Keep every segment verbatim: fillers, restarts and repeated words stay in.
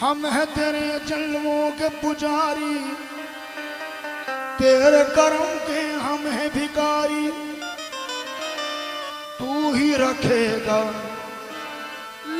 हम है तेरे जलवों के पुजारी, तेरे करम के हम है भिखारी। तू ही रखेगा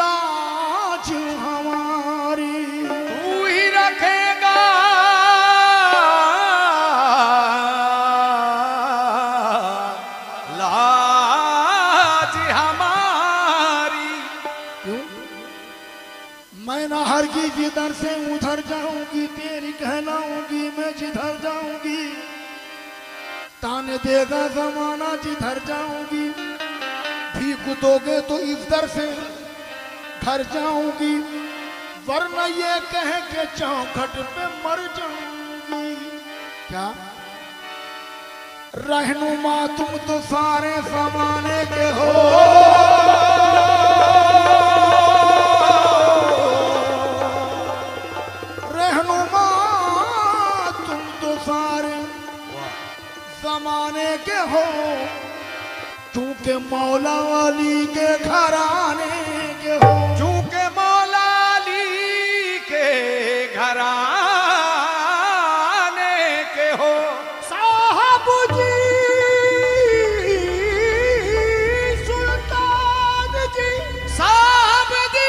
लाज हमारी, तू ही रखेगा लाज हमारी। क्यों मैं ना हर की जिधर से उधर जाऊंगी, तेरी कहलाऊंगी मैं जिधर जाऊंगी। ताने देगा जमाना जिधर जाऊंगी, भीख दोगे तो इस दर से घर जाऊंगी। वरना ये कह के चौखट पे मर जाऊंगी। क्या रहनुमा तुम तो सारे जमाने के हो, जमाने के हो। चूंकि मौला अली के घराने के हो, चूंकि मौला अली के घराने के हो। साहब जी सुल्तान जी साहब जी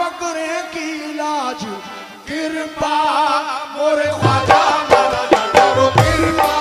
बकरे की लाज कृपा मोरे ख्वाजा मारा करो कृपा।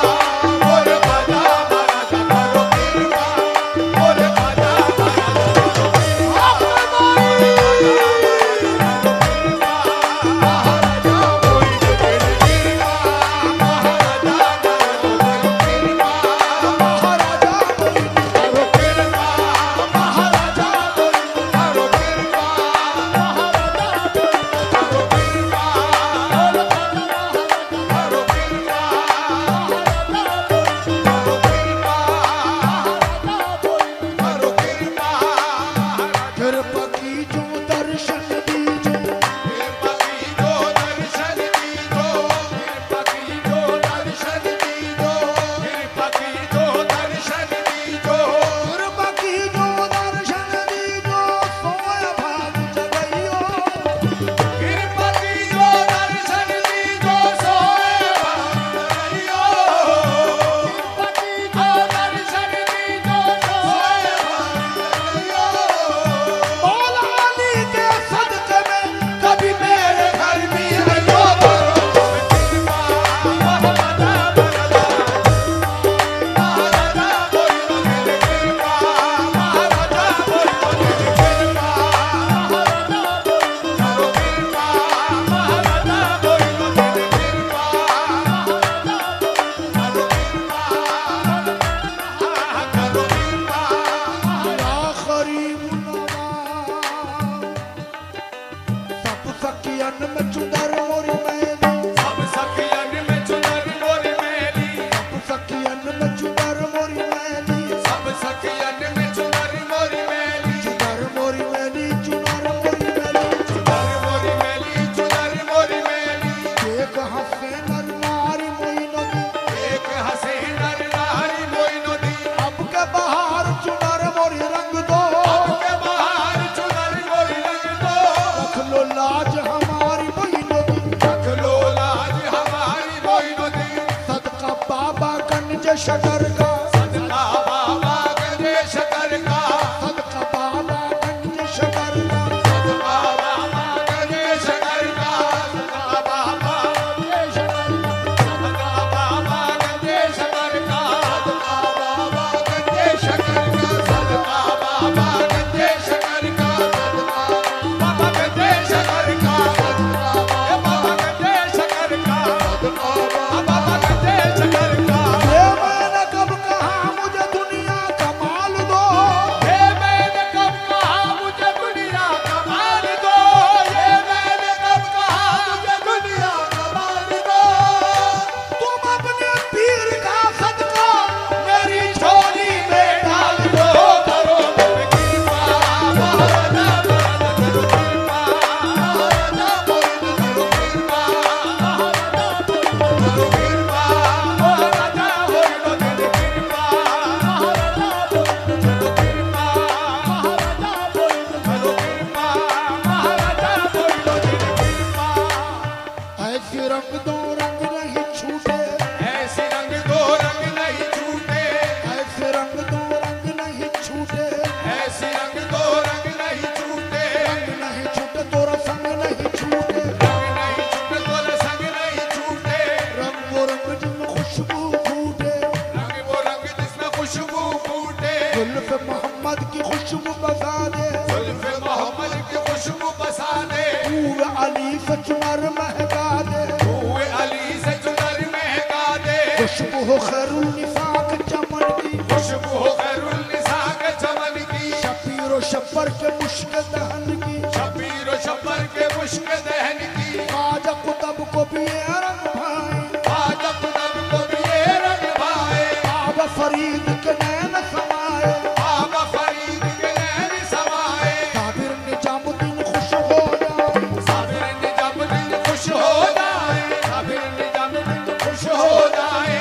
जुल्फ़े मोहम्मद की खुशबू बसा दे, जुल्फ़े मोहम्मद की खुशबू बसा दे, रूए अली से चुनर महका दे, रूए अली से चुनर महका दे, खुशबू हो खैरुल निसाक चमन की, खुशबू हो खैरुल निसाक चमन की, शबीरो शब्बर के मुश्क दहन की, शबीरो शब्बर के मुश्क दहन की, आज कुतुब को भी रंग भाए, आज कुतुब को भी रंग भाए, आब फरीद के नैन समाए, आब फरीद के नैन समाए, साबिर निजामुद्दीन खुश हो जाए, साबिर निजामुद्दीन खुश हो जाए, साबिर निजामुद्दीन खुश हो जाए,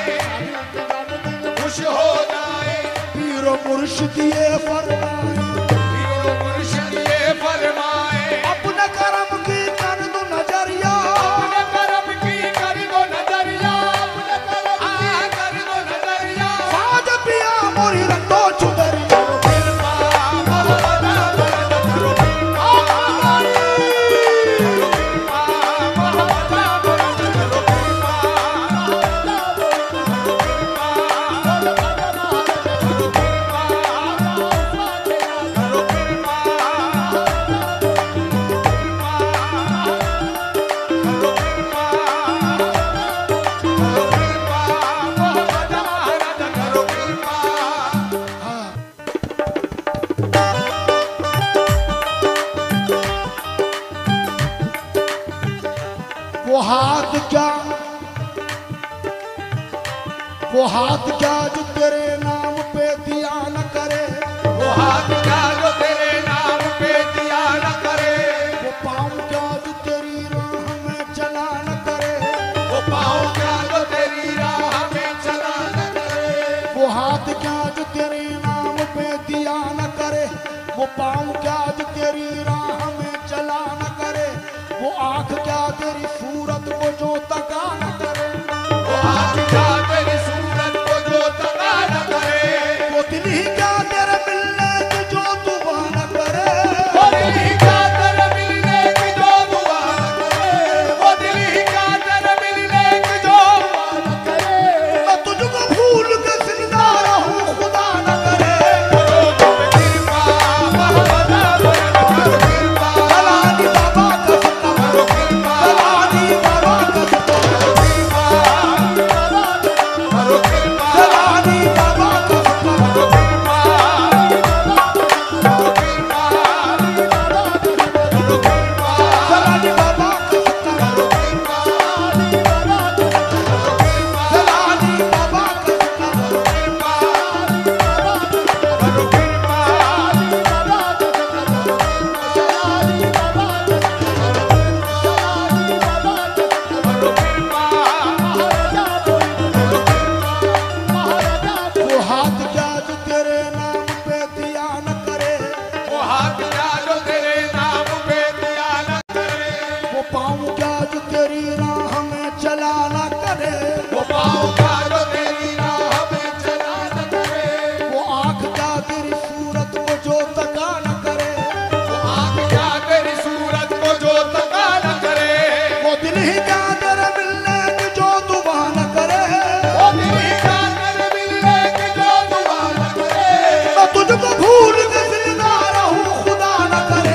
खुश हो जाए, पीर मुर्शिद ये फरमाए, पीर मुर्शिद ये फरमाए, अपने करम की कर दो नजरिया, अपने करम की कर दो नजरिया, अपने करम की कर दो नजरिया, साज पिया मोरी रंगो चुदरिया। वो हाथ क्या, वो हाथ क्या जो तेरे नाम पे दिया न करे, वो हाथ क्या जो तेरे नाम पे दिया न करे, वो पाँव क्या जो तेरी राह में चला न करे, वो पाँव क्या जो तेरी राह में चला न करे, वो हाथ क्या जो तेरे नाम पे दिया न करे, वो पाँव क्या जो तेरी राह में चला न करे, वो आँख क्या तेरी सूरत को जो तका न करे, वो आँख क्या तेरी सूरत को जो तका न करे, वो दिल ही क्या तेरे मिलने की जो दुआ न करे, वो दिल ही क्या तेरे मिलने की जो दुआ न करे, वो दिल ही क्या तेरे मिलने की जो दुआ न करे, मैं तुझको भूल के जिंदा रहूं खुदा न करे।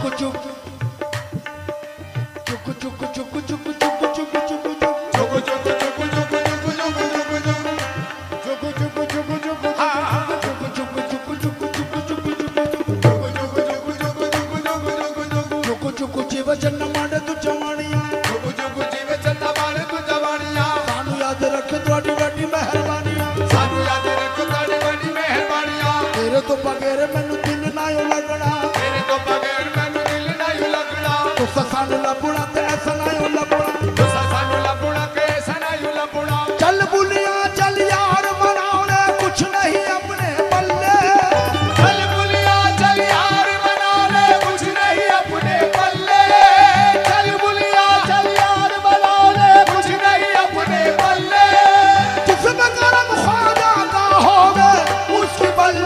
चुक चुक चुक चुक चुक चुक चुक चुक चुक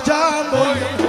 जाम।